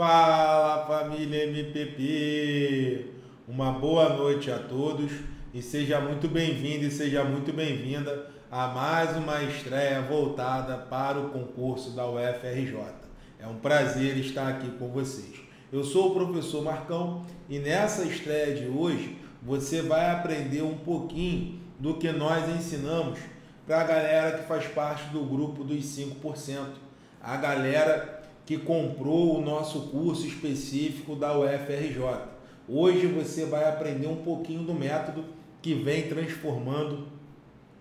Fala, família MPP! Uma boa noite a todos e seja muito bem-vindo e seja muito bem-vinda a mais uma estreia voltada para o concurso da UFRJ. É um prazer estar aqui com vocês. Eu sou o professor Marcão e nessa estreia de hoje você vai aprender um pouquinho do que nós ensinamos para a galera que faz parte do grupo dos 5%, a galera que comprou o nosso curso específico da UFRJ. Hoje você vai aprender um pouquinho do método que vem transformando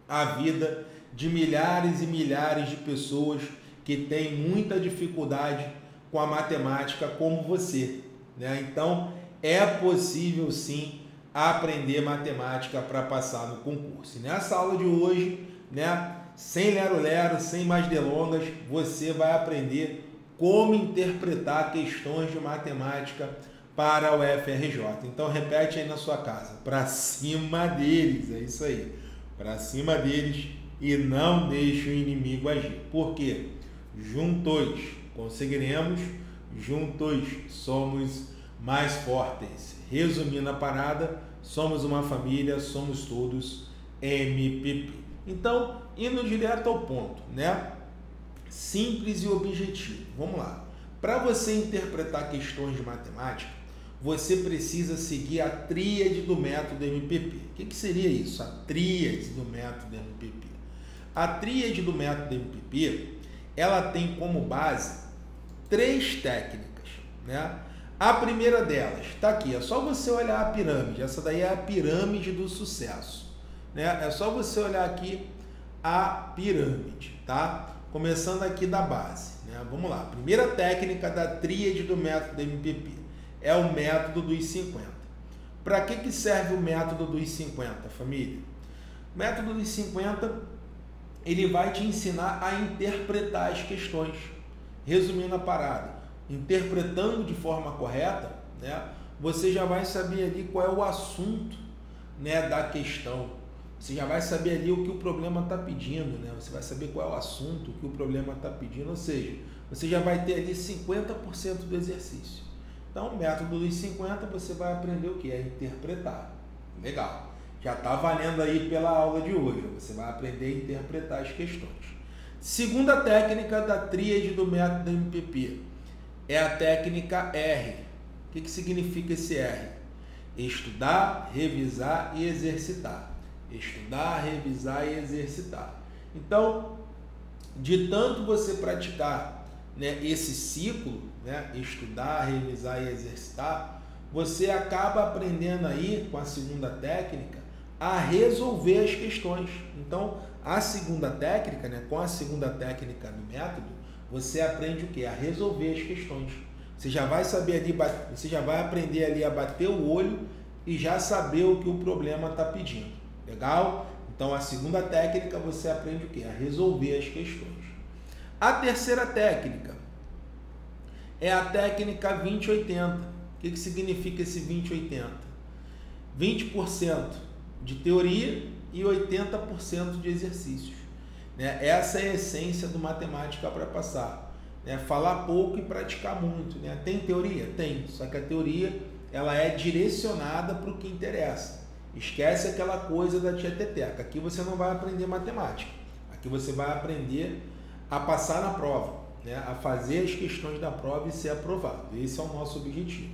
a vida de milhares e milhares de pessoas que têm muita dificuldade com a matemática como você, né? Então, é possível sim aprender matemática para passar no concurso. E nessa aula de hoje, né, sem lero-lero, sem mais delongas, você vai aprender como interpretar questões de matemática para o UFRJ. Então, repete aí na sua casa, para cima deles, é isso aí, para cima deles e não deixe o inimigo agir. Por quê? Juntos conseguiremos, juntos somos mais fortes. Resumindo a parada, somos uma família, somos todos MPP. Então, indo direto ao ponto, né? Simples e objetivo. Vamos lá. Para você interpretar questões de matemática, você precisa seguir a tríade do método MPP. O que seria isso? A tríade do método MPP. A tríade do método MPP, ela tem como base três técnicas, né? A primeira delas está aqui, é só você olhar a pirâmide, essa daí é a pirâmide do sucesso, né? É só você olhar aqui a pirâmide, tá? Começando aqui da base, né? Vamos lá, a primeira técnica da tríade do método MPP é o método dos 50. Para que serve o método dos 50, família? O método dos 50, ele vai te ensinar a interpretar as questões, resumindo a parada. Interpretando de forma correta, né, você já vai saber ali qual é o assunto, né, da questão. Você já vai saber ali o que o problema está pedindo, né? Você vai saber qual é o assunto que o problema está pedindo, ou seja, você já vai ter ali 50% do exercício. Então, o método dos 50, você vai aprender o que? É interpretar. Legal. Já está valendo aí pela aula de hoje. Você vai aprender a interpretar as questões. Segunda técnica da tríade do método MPP. É a técnica R. O que significa esse R? Estudar, revisar e exercitar. Estudar, revisar e exercitar. Então, de tanto você praticar, né, esse ciclo, né, estudar, revisar e exercitar, você acaba aprendendo aí, com a segunda técnica, a resolver as questões. Então, a segunda técnica, né, com a segunda técnica do método, você aprende o que? A resolver as questões. Você já vai saber ali, você já vai aprender ali a bater o olho e já saber o que o problema está pedindo. Legal? Então, a segunda técnica, você aprende o que? A resolver as questões. A terceira técnica é a técnica 20-80. O que significa esse 20-80? 20% de teoria e 80% de exercícios. Essa é a essência do Matemática para Passar, né? Falar pouco e praticar muito, né? Tem teoria? Tem, só que a teoria ela é direcionada para o que interessa. Esquece aquela coisa da tia Teteca. Aqui você não vai aprender matemática, aqui você vai aprender a passar na prova, né? A fazer as questões da prova e ser aprovado. Esse é o nosso objetivo.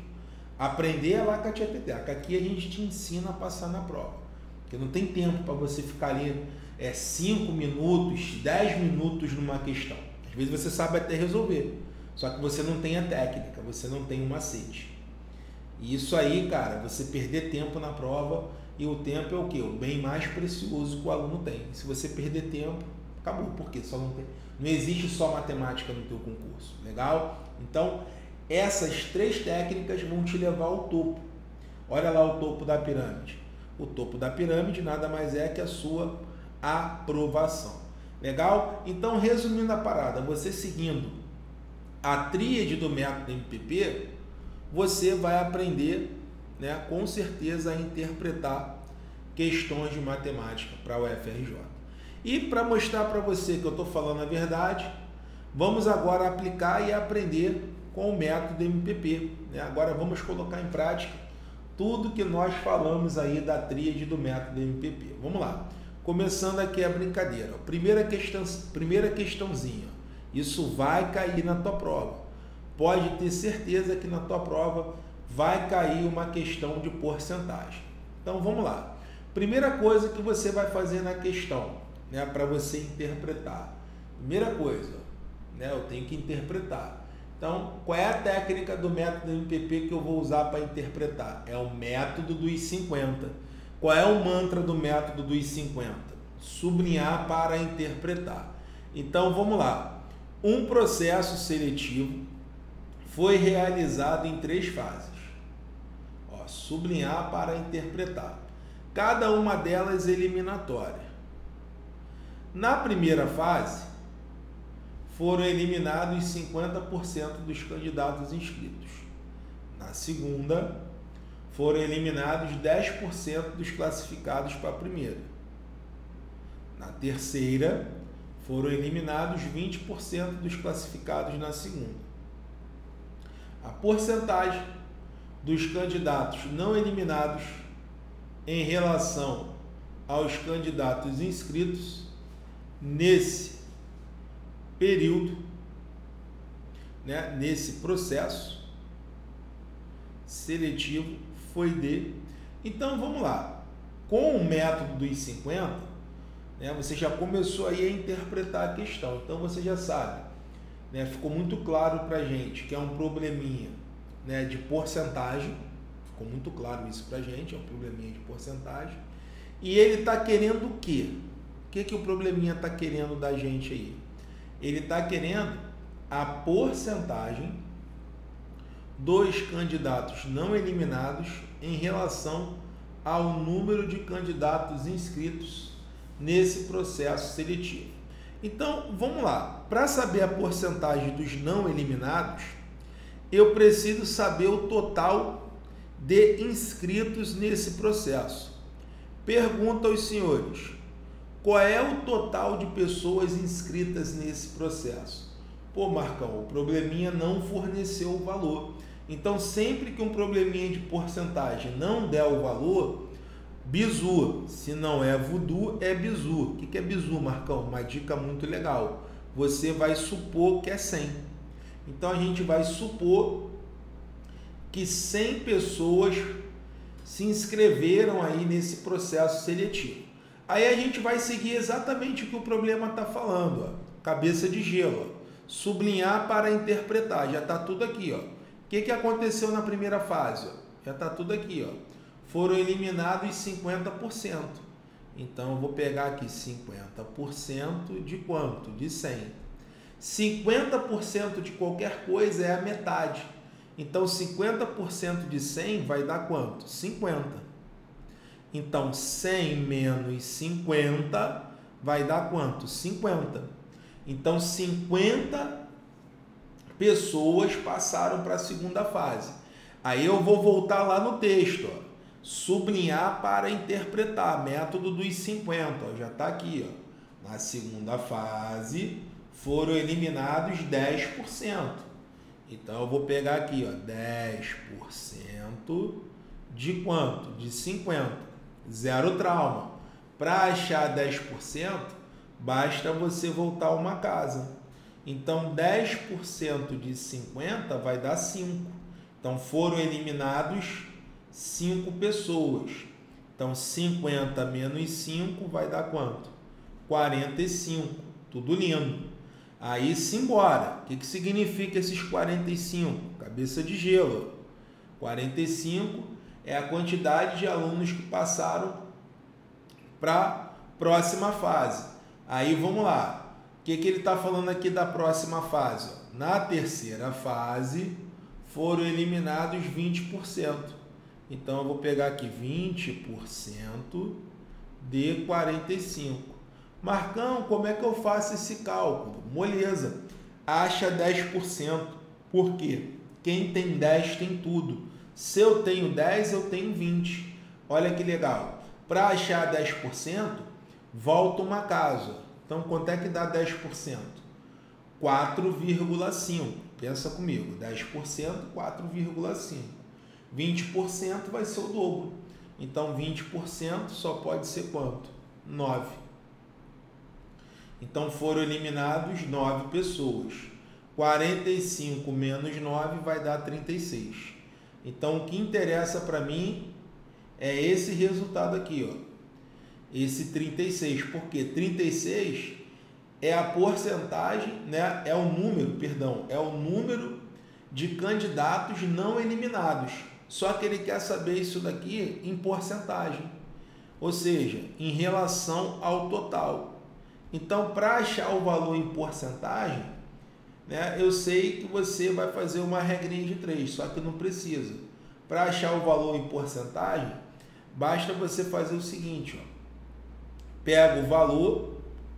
Aprender lá com a tia Teteca. Aqui a gente te ensina a passar na prova, porque não tem tempo para você ficar ali 5 minutos, 10 minutos numa questão. Às vezes você sabe até resolver, só que você não tem a técnica, você não tem o macete. E isso aí, cara, você perder tempo na prova, e o tempo é o quê? O bem mais precioso que o aluno tem. Se você perder tempo, acabou, porque só não existe só matemática no teu concurso. Legal? Então, essas três técnicas vão te levar ao topo. Olha lá o topo da pirâmide. O topo da pirâmide nada mais é que a sua aprovação. Legal? Então, resumindo a parada, você seguindo a tríade do método MPP, você vai aprender, né, com certeza, a interpretar questões de matemática para o UFRJ. E para mostrar para você que eu estou falando a verdade, vamos agora aplicar e aprender com o método MPP, né? Agora vamos colocar em prática tudo que nós falamos aí da tríade do método MPP. Vamos lá. Começando aqui a brincadeira. Primeira questãozinha. Isso vai cair na tua prova. Pode ter certeza que na tua prova vai cair uma questão de porcentagem. Então vamos lá. Primeira coisa que você vai fazer na questão, né, para você interpretar. Primeira coisa, né, eu tenho que interpretar. Então, qual é a técnica do método MPP que eu vou usar para interpretar? É o método dos 50. Qual é o mantra do método dos 50? Sublinhar para interpretar. Então, vamos lá. Um processo seletivo foi realizado em 3 fases. Ó, sublinhar para interpretar. Cada uma delas eliminatória. Na primeira fase, foram eliminados 50% dos candidatos inscritos. Na segunda, foram eliminados 10% dos classificados para a primeira. Na terceira, foram eliminados 20% dos classificados na segunda. A porcentagem dos candidatos não eliminados em relação aos candidatos inscritos nesse período, né, nesse processo seletivo foi de... Então, vamos lá. Com o método dos 50, né, você já começou aí a interpretar a questão. Então, você já sabe, né, ficou muito claro para a gente que é um probleminha, né, de porcentagem. Ficou muito claro isso para a gente, é um probleminha de porcentagem. E ele está querendo o quê? O que, que o probleminha está querendo da gente aí? Ele está querendo a porcentagem dos candidatos não eliminados em relação ao número de candidatos inscritos nesse processo seletivo. Então, vamos lá. Para saber a porcentagem dos não eliminados, eu preciso saber o total de inscritos nesse processo. Pergunta aos senhores. Qual é o total de pessoas inscritas nesse processo? Pô, Marcão, o probleminha não forneceu o valor. Então, sempre que um probleminha de porcentagem não der o valor, bizu. Se não é voodoo, é bizu. O que é bizu, Marcão? Uma dica muito legal. Você vai supor que é 100. Então, a gente vai supor que 100 pessoas se inscreveram aí nesse processo seletivo. Aí a gente vai seguir exatamente o que o problema está falando, ó. Cabeça de gelo, ó. Sublinhar para interpretar, já está tudo aqui, ó. O que, que aconteceu na primeira fase? Ó? Já está tudo aqui, ó. Foram eliminados 50%. Então eu vou pegar aqui 50% de quanto? De 100. 50% de qualquer coisa é a metade. Então 50% de 100 vai dar quanto? 50. Então, 100 menos 50 vai dar quanto? 50. Então, 50 pessoas passaram para a segunda fase. Aí eu vou voltar lá no texto, ó. Sublinhar para interpretar, método dos 50. Ó, já está aqui, ó. Na segunda fase, foram eliminados 10%. Então, eu vou pegar aqui, ó, 10% de quanto? De 50. Zero trauma. Para achar 10%, basta você voltar uma casa. Então, 10% de 50 vai dar 5. Então, foram eliminados 5 pessoas. Então, 50 menos 5 vai dar quanto? 45. Tudo lindo. Aí, simbora. O que, que significa esses 45? Cabeça de gelo. 45... é a quantidade de alunos que passaram para a próxima fase. Aí vamos lá. O que, que ele está falando aqui da próxima fase? Ó? Na terceira fase, foram eliminados 20%. Então, eu vou pegar aqui 20% de 45%. Marcão, como é que eu faço esse cálculo? Moleza. Acha 10%. Por quê? Quem tem 10 tem tudo. Se eu tenho 10, eu tenho 20. Olha que legal. Para achar 10%, volta uma casa. Então, quanto é que dá 10%? 4,5. Pensa comigo, 10%, 4,5. 20% vai ser o dobro. Então, 20% só pode ser quanto? 9. Então, foram eliminados 9 pessoas. 45 menos 9 vai dar 36. Então, o que interessa para mim é esse resultado aqui, ó. Esse 36, porque 36 é a porcentagem, né? É o número, perdão, é o número de candidatos não eliminados. Só que ele quer saber isso daqui em porcentagem, ou seja, em relação ao total. Então, para achar o valor em porcentagem, né, eu sei que você vai fazer uma regrinha de 3, só que não precisa. Para achar o valor em porcentagem, basta você fazer o seguinte, ó. Pega o valor,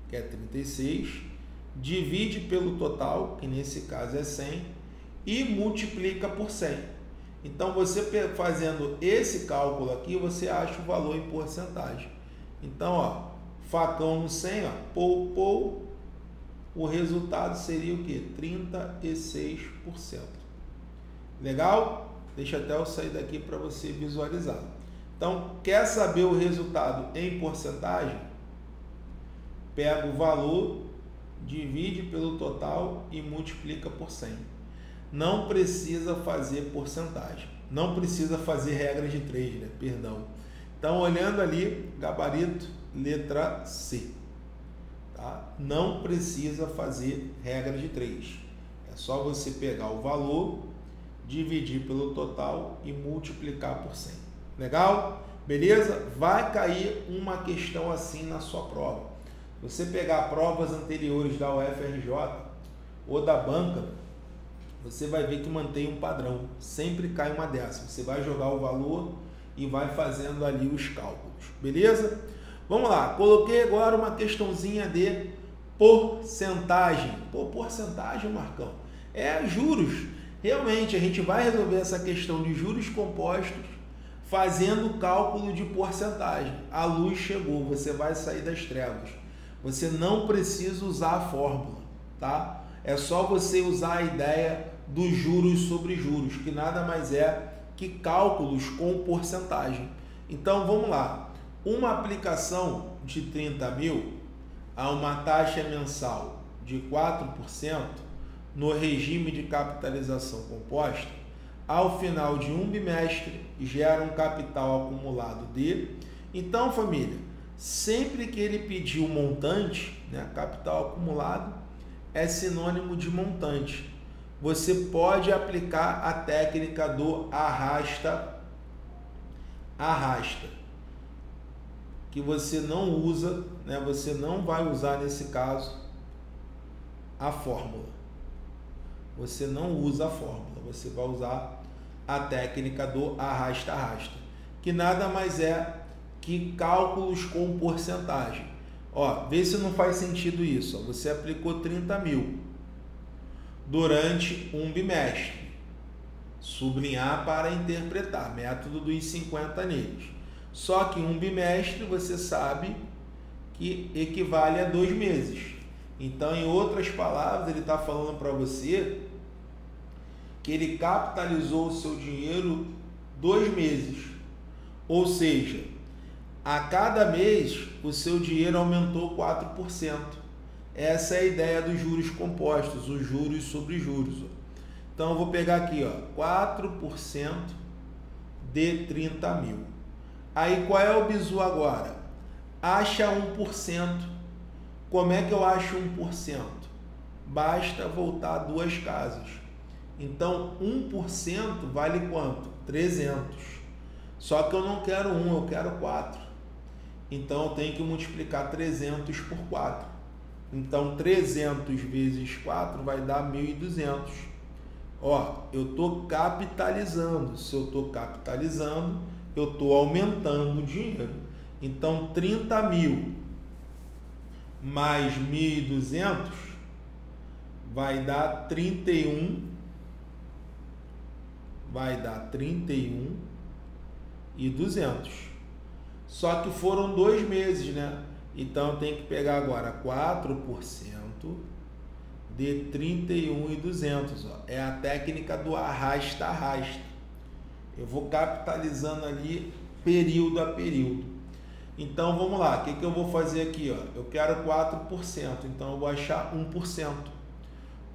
que é 36, divide pelo total, que nesse caso é 100, e multiplica por 100. Então, você fazendo esse cálculo aqui, você acha o valor em porcentagem. Então, ó, facão no 100, ó, pou, pou, o resultado seria o quê? 36%. Legal? Deixa até eu sair daqui para você visualizar. Então, quer saber o resultado em porcentagem? Pega o valor, divide pelo total e multiplica por 100. Não precisa fazer porcentagem, não precisa fazer regra de 3, né? Perdão. Então, olhando ali, gabarito, letra C. Tá? Não precisa fazer regra de 3. É só você pegar o valor, dividir pelo total e multiplicar por 100. Legal? Beleza? Vai cair uma questão assim na sua prova. Você pegar provas anteriores da UFRJ ou da banca, você vai ver que mantém um padrão, sempre cai uma dessa. Você vai jogar o valor e vai fazendo ali os cálculos, beleza? Vamos lá, coloquei agora uma questãozinha de porcentagem. Pô, porcentagem, Marcão, é juros. Realmente, a gente vai resolver essa questão de juros compostos fazendo o cálculo de porcentagem. A luz chegou, você vai sair das trevas. Você não precisa usar a fórmula, tá? É só você usar a ideia dos juros sobre juros, que nada mais é que cálculos com porcentagem. Então, vamos lá. Uma aplicação de 30 mil a uma taxa mensal de 4% no regime de capitalização composta, ao final de um bimestre, gera um capital acumulado de... Então, família, sempre que ele pedir o montante, né, capital acumulado, é sinônimo de montante. Você pode aplicar a técnica do arrasta, que você não usa, né? Você não vai usar nesse caso a fórmula. Você não usa a fórmula, você vai usar a técnica do arrasta, que nada mais é que cálculos com porcentagem. Ó, vê se não faz sentido isso. Você aplicou 30 mil durante um bimestre. Sublinhar para interpretar. Método dos 50 negros. Só que um bimestre você sabe que equivale a 2 meses. Então, em outras palavras, ele está falando para você que ele capitalizou o seu dinheiro 2 meses. Ou seja, a cada mês, o seu dinheiro aumentou 4%. Essa é a ideia dos juros compostos, os juros sobre juros. Então, eu vou pegar aqui, ó, 4% de 30 mil. Aí, qual é o bizu agora? Acha 1%. Como é que eu acho 1%? Basta voltar 2 casas. Então, 1% vale quanto? 300. Só que eu não quero 1, eu quero 4. Então, eu tenho que multiplicar 300 por 4. Então, 300 vezes 4 vai dar 1.200. Ó, eu estou capitalizando. Se eu estou capitalizando, eu estou aumentando o dinheiro. Então, 30 mil mais 1.200 vai dar 31. Vai dar 31.200. Só que foram 2 meses, né? Então, tem que pegar agora 4% de 31.200, ó. É a técnica do arrasta-arrasta. Eu vou capitalizando ali período a período. Então vamos lá, o que eu vou fazer aqui, ó? Eu quero 4%, então eu vou achar 1%.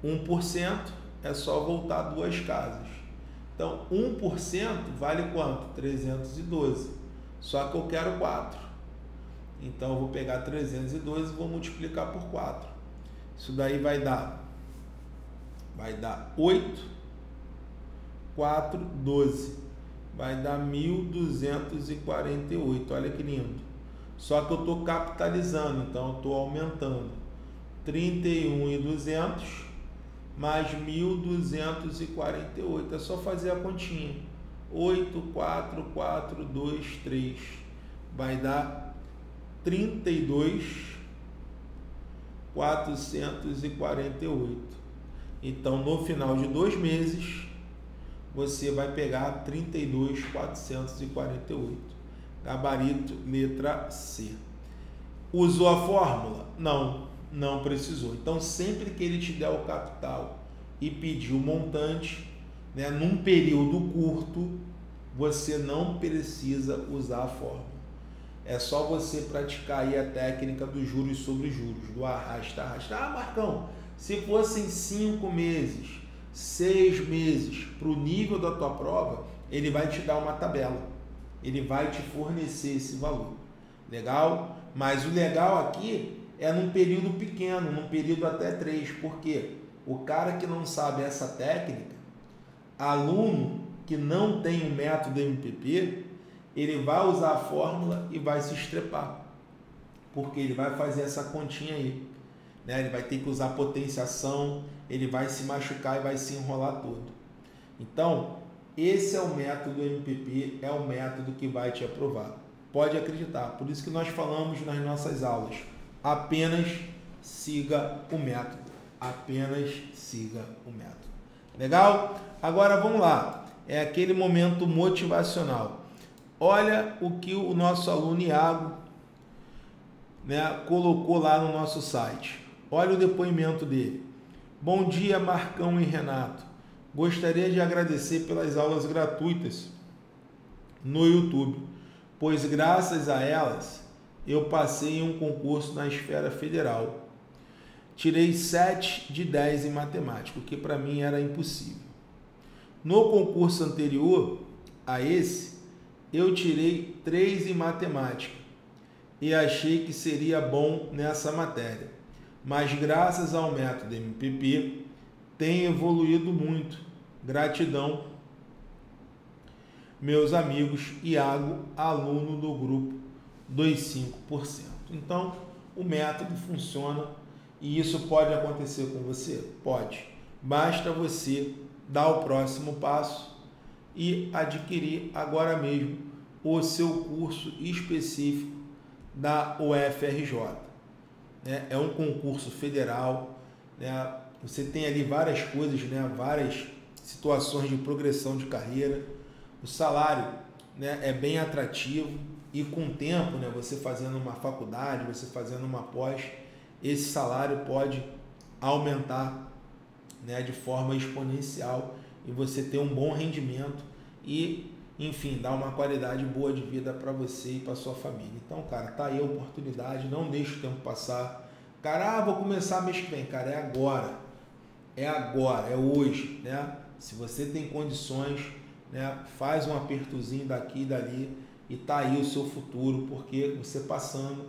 1% é só voltar duas casas. Então 1% vale quanto? 312. Só que eu quero 4. Então eu vou pegar 312 e vou multiplicar por 4. Isso daí vai dar 8, 4, 12. Vai dar 1.248. Olha que lindo. Só que eu estou capitalizando, então eu estou aumentando. 31.200 mais 1.248. É só fazer a continha. 8, 4, 4, 2, 3. Vai dar 32.448. Então, no final de 2 meses, você vai pegar 32.448. Gabarito, letra C. Usou a fórmula? Não, não precisou. Então, sempre que ele te der o capital e pedir o montante, né, num período curto, você não precisa usar a fórmula. É só você praticar aí a técnica dos juros sobre juros, do arrasta, arrasta. Ah, Marcão, se fossem 5 meses... 6 meses, para o nível da tua prova, ele vai te dar uma tabela, ele vai te fornecer esse valor, legal? Mas o legal aqui é num período pequeno, num período até 3, porque o cara que não sabe essa técnica, aluno que não tem o método MPP, ele vai usar a fórmula e vai se estrepar, porque ele vai fazer essa continha aí, né? Ele vai ter que usar potenciação, ele vai se machucar e vai se enrolar todo. Então, esse é o método MPP, é o método que vai te aprovar. Pode acreditar, por isso que nós falamos nas nossas aulas, apenas siga o método, apenas siga o método. Legal? Agora vamos lá, é aquele momento motivacional. Olha o que o nosso aluno Iago, né, colocou lá no nosso site. Olha o depoimento dele. Bom dia, Marcão e Renato. Gostaria de agradecer pelas aulas gratuitas no YouTube, pois graças a elas eu passei em um concurso na esfera federal. Tirei 7 de 10 em matemática, o que para mim era impossível. No concurso anterior a esse, eu tirei 3 em matemática e achei que seria bom nessa matéria, mas graças ao método MPP tem evoluído muito. Gratidão, meus amigos. Iago, aluno do grupo 25%. Então, o método funciona e isso pode acontecer com você? Pode. Basta você dar o próximo passo e adquirir agora mesmo o seu curso específico da UFRJ. É um concurso federal, né? Você tem ali várias coisas, né? Várias situações de progressão de carreira. O salário, né, é bem atrativo e com o tempo, né, você fazendo uma faculdade, você fazendo uma pós, esse salário pode aumentar, né, de forma exponencial e você ter um bom rendimento e, enfim, dá uma qualidade boa de vida para você e para sua família. Então, cara, tá aí a oportunidade, não deixa o tempo passar. Cara, ah, vou começar mês que vem. Cara, é agora, é hoje, né? Se você tem condições, né, faz um apertozinho daqui e dali e tá aí o seu futuro, porque você passando,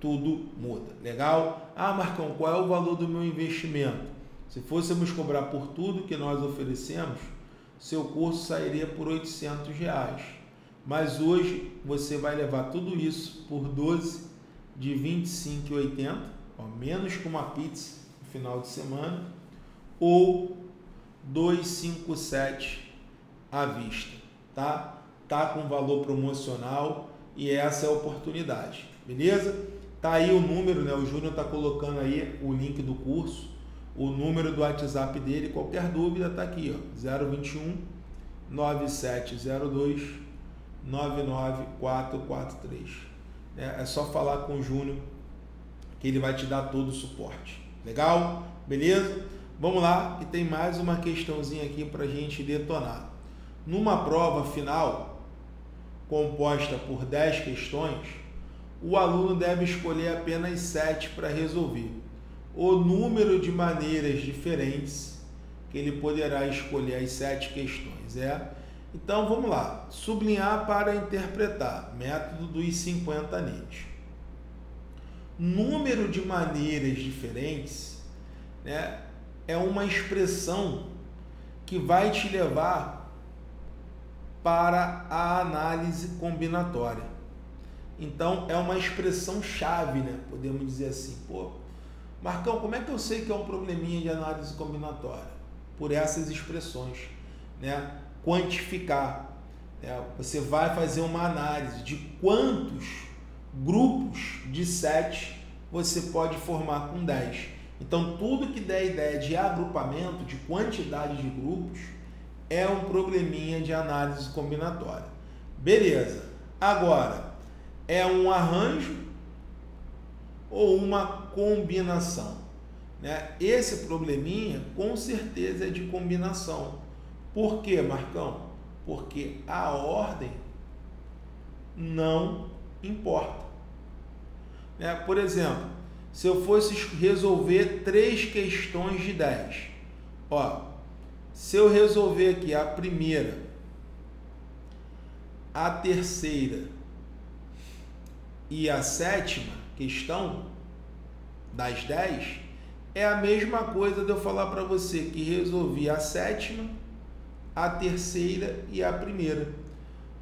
tudo muda. Legal? Ah, Marcão, qual é o valor do meu investimento? Se fôssemos cobrar por tudo que nós oferecemos, seu curso sairia por R$800, mas hoje você vai levar tudo isso por 12 de R$25,80, menos que uma pizza no final de semana, ou R$257 à vista, tá? Tá com valor promocional e essa é a oportunidade, beleza? Tá aí o número, né? O Júnior tá colocando aí o link do curso. O número do WhatsApp dele, qualquer dúvida, está aqui, ó, 021 9702 99443. É só falar com o Júnior que ele vai te dar todo o suporte. Legal? Beleza? Vamos lá, e tem mais uma questãozinha aqui para a gente detonar. Numa prova final, composta por 10 questões, o aluno deve escolher apenas 7 para resolver. O número de maneiras diferentes que ele poderá escolher as 7 questões é... Então, vamos lá. Sublinhar para interpretar. Método dos 50 anéis. Número de maneiras diferentes, né, é uma expressão que vai te levar para a análise combinatória. Então, é uma expressão chave, né? Podemos dizer assim, pô, Marcão, como é que eu sei que é um probleminha de análise combinatória? Por essas expressões, né? Quantificar, né? Você vai fazer uma análise de quantos grupos de 7 você pode formar com 10. Então, tudo que der ideia de agrupamento, de quantidade de grupos, é um probleminha de análise combinatória. Beleza. Agora, é um arranjo ou uma combinação, né? Esse probleminha, com certeza, é de combinação. Por quê, Marcão? Porque a ordem não importa, né? Por exemplo, se eu fosse resolver 3 questões de 10, ó, se eu resolver aqui a primeira, a terceira e a sétima questão das 10, é a mesma coisa de eu falar para você que resolvi a sétima, a terceira e a primeira.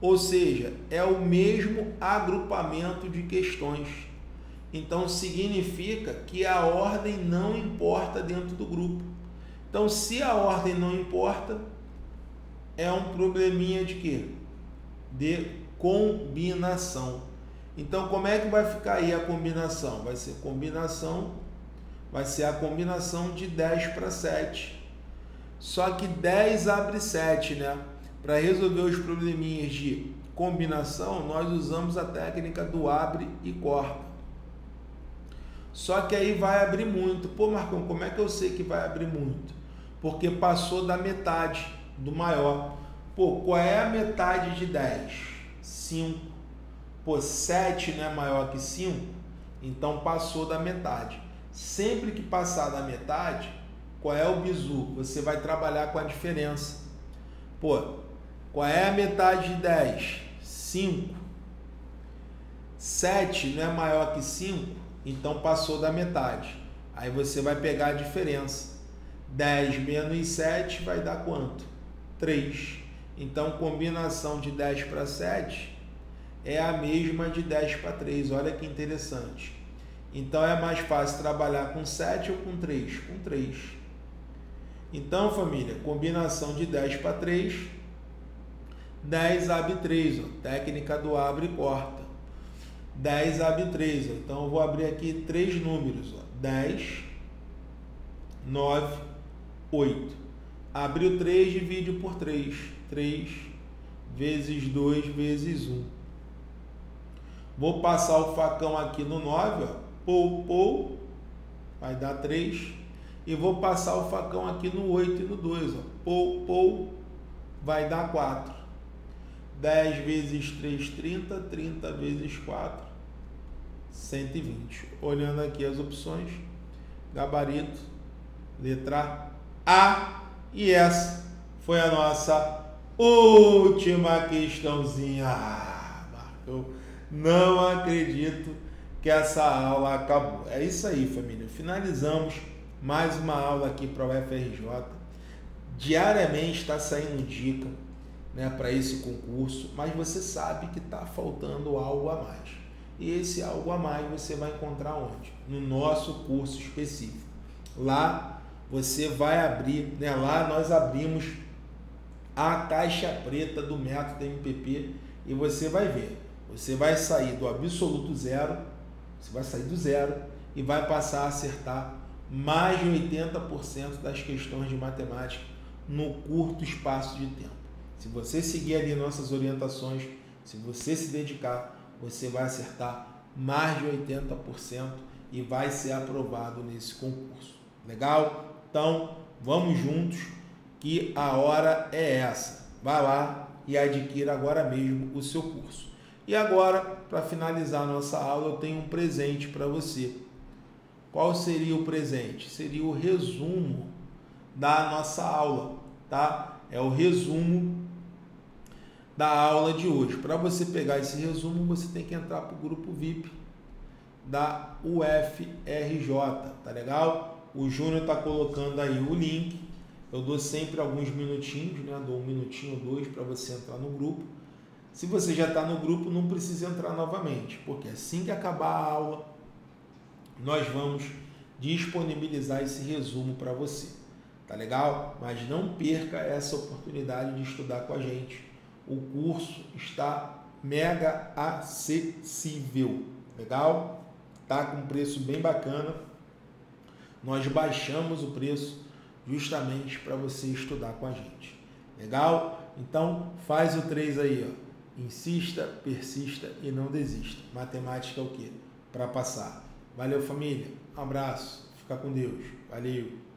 Ou seja, é o mesmo agrupamento de questões. Então, significa que a ordem não importa dentro do grupo. Então, se a ordem não importa, é um probleminha de quê? De combinação. Então, como é que vai ficar aí a combinação? Vai ser a combinação de 10 para 7. Só que 10 abre 7, né? Para resolver os probleminhas de combinação, nós usamos a técnica do abre e corta. Só que aí vai abrir muito. Pô, Marcão, como é que eu sei que vai abrir muito? Porque passou da metade do maior. Pô, qual é a metade de 10? 5. Pô, 7 não é maior que 5? Então passou da metade. Sempre que passar da metade, qual é o bizu? Você vai trabalhar com a diferença. Pô, qual é a metade de 10? 5. 7 não é maior que 5? Então, passou da metade. Aí você vai pegar a diferença. 10 menos 7 vai dar quanto? 3. Então, combinação de 10 para 7 é a mesma de 10 para 3. Olha que interessante. Então, é mais fácil trabalhar com 7 ou com 3? Com 3. Então, família, combinação de 10 para 3. 10 abre 3. Ó. Técnica do abre e corta. 10 abre 3, então eu vou abrir aqui 3 números, ó. 10, 9, 8. Abriu 3, divide por 3. 3 vezes 2 vezes 1. Vou passar o facão aqui no 9, ó. Pou, pou, vai dar 3. E vou passar o facão aqui no 8 e no 2, ó. Pou, pou, vai dar 4. 10 vezes 3, 30. 30 vezes 4, 120. Olhando aqui as opções, gabarito, letra A. E essa foi a nossa última questãozinha. Ah, Marcão, não acredito que essa aula acabou. É isso aí, família. Finalizamos mais uma aula aqui para o UFRJ. Diariamente está saindo dica, né, para esse concurso, mas você sabe que está faltando algo a mais. E esse algo a mais você vai encontrar onde? No nosso curso específico. Lá você vai abrir, né, lá nós abrimos a caixa preta do método MPP e você vai ver. Você vai sair do absoluto zero, você vai sair do zero e vai passar a acertar mais de 80% das questões de matemática no curto espaço de tempo. Se você seguir ali nossas orientações, se você se dedicar, você vai acertar mais de 80% e vai ser aprovado nesse concurso. Legal? Então, vamos juntos, que a hora é essa. Vá lá e adquira agora mesmo o seu curso. E agora, para finalizar nossa aula, eu tenho um presente para você. Qual seria o presente? Seria o resumo da nossa aula, tá? É o resumo da aula de hoje. Para você pegar esse resumo, você tem que entrar para o grupo VIP da UFRJ, tá legal? O Júnior tá colocando aí o link. Eu dou sempre alguns minutinhos, né? Dou um minutinho ou dois para você entrar no grupo. Se você já está no grupo, não precisa entrar novamente, porque assim que acabar a aula, nós vamos disponibilizar esse resumo para você, tá legal? Mas não perca essa oportunidade de estudar com a gente. O curso está mega acessível, legal? Tá com um preço bem bacana. Nós baixamos o preço justamente para você estudar com a gente, legal? Então, faz o 3 aí, ó. Insista, persista e não desista. Matemática é o quê? Para passar. Valeu, família. Um abraço. Fica com Deus. Valeu.